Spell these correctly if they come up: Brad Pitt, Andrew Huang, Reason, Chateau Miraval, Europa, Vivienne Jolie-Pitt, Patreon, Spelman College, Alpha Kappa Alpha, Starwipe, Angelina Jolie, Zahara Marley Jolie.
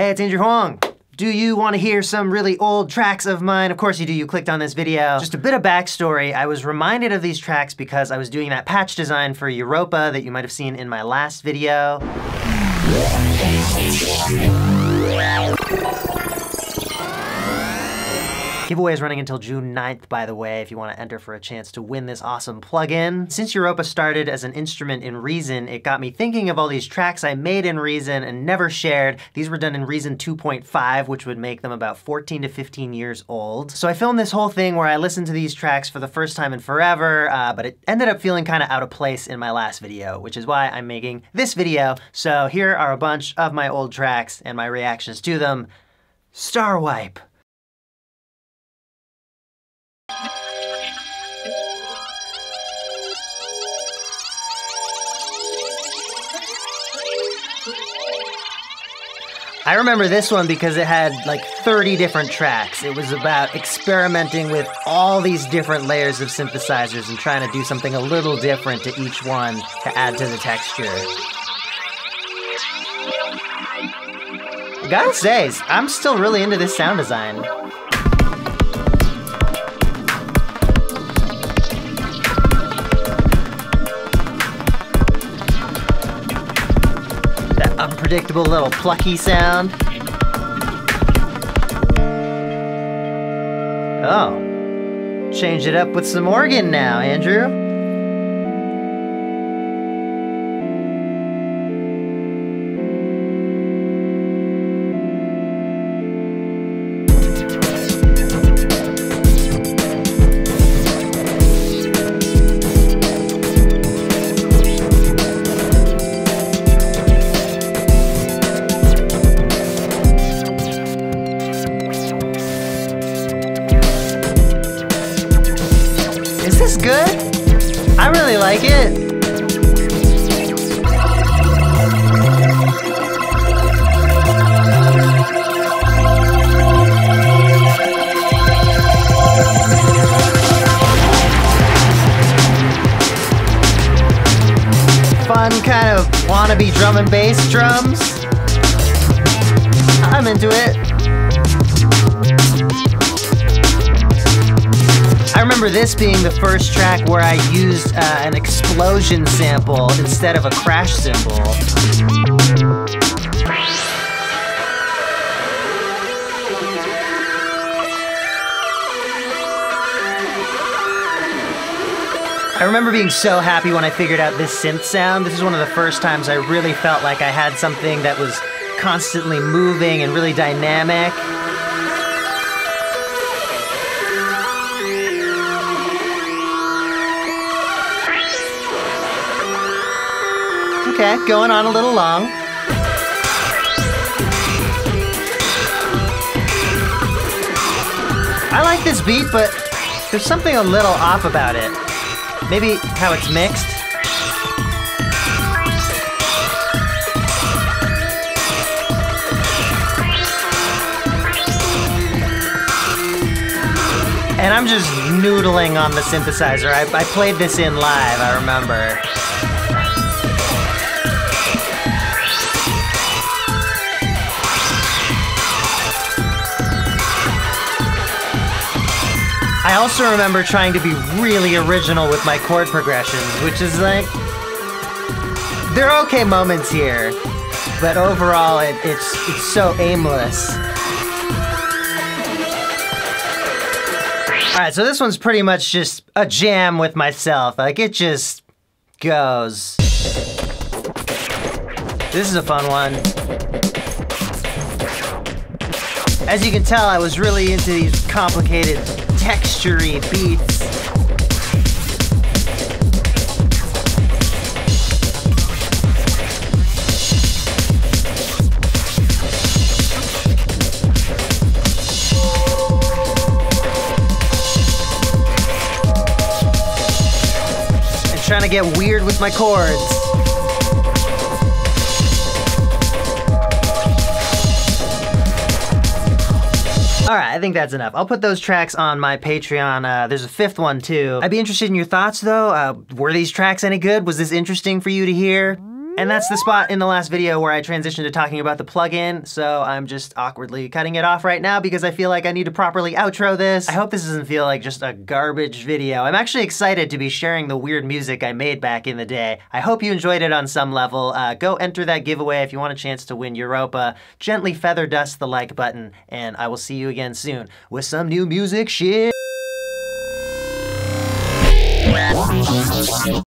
Hey, it's Andrew Huang. Do you want to hear some really old tracks of mine? Of course you do, you clicked on this video. Just a bit of backstory, I was reminded of these tracks because I was doing that patch design for Europa that you might have seen in my last video. Giveaway is running until June 9th, by the way, if you want to enter for a chance to win this awesome plugin. Since Europa started as an instrument in Reason, it got me thinking of all these tracks I made in Reason and never shared. These were done in Reason 2.5, which would make them about 14 to 15 years old. So I filmed this whole thing where I listened to these tracks for the first time in forever, but it ended up feeling kind of out of place in my last video, which is why I'm making this video. So here are a bunch of my old tracks and my reactions to them. Starwipe. I remember this one because it had like 30 different tracks. It was about experimenting with all these different layers of synthesizers and trying to do something a little different to each one to add to the texture. I gotta say, I'm still really into this sound design. Unpredictable little plucky sound. Oh, change it up with some organ now, Andrew. Is this good? I really like it. Fun kind of wannabe drum and bass drums. I'm into it. I remember this being the first track where I used an explosion sample instead of a crash cymbal. I remember being so happy when I figured out this synth sound. This is one of the first times I really felt like I had something that was constantly moving and really dynamic. Okay, going on a little long. I like this beat, but there's something a little off about it. Maybe how it's mixed. And I'm just noodling on the synthesizer. I played this in live, I remember. I also remember trying to be really original with my chord progressions, which is like, there are okay moments here, but overall it's so aimless. All right, so this one's pretty much just a jam with myself. Like, it just goes. This is a fun one. As you can tell, I was really into these complicated, texture-y beats. And trying to get weird with my chords. All right, I think that's enough. I'll put those tracks on my Patreon. There's a fifth one too. I'd be interested in your thoughts though. Were these tracks any good? Was this interesting for you to hear? And that's the spot in the last video where I transitioned to talking about the plugin, so I'm just awkwardly cutting it off right now because I feel like I need to properly outro this. I hope this doesn't feel like just a garbage video. I'm actually excited to be sharing the weird music I made back in the day. I hope you enjoyed it on some level. Go enter that giveaway if you want a chance to win Europa. Gently feather dust the like button, and I will see you again soon with some new music shit.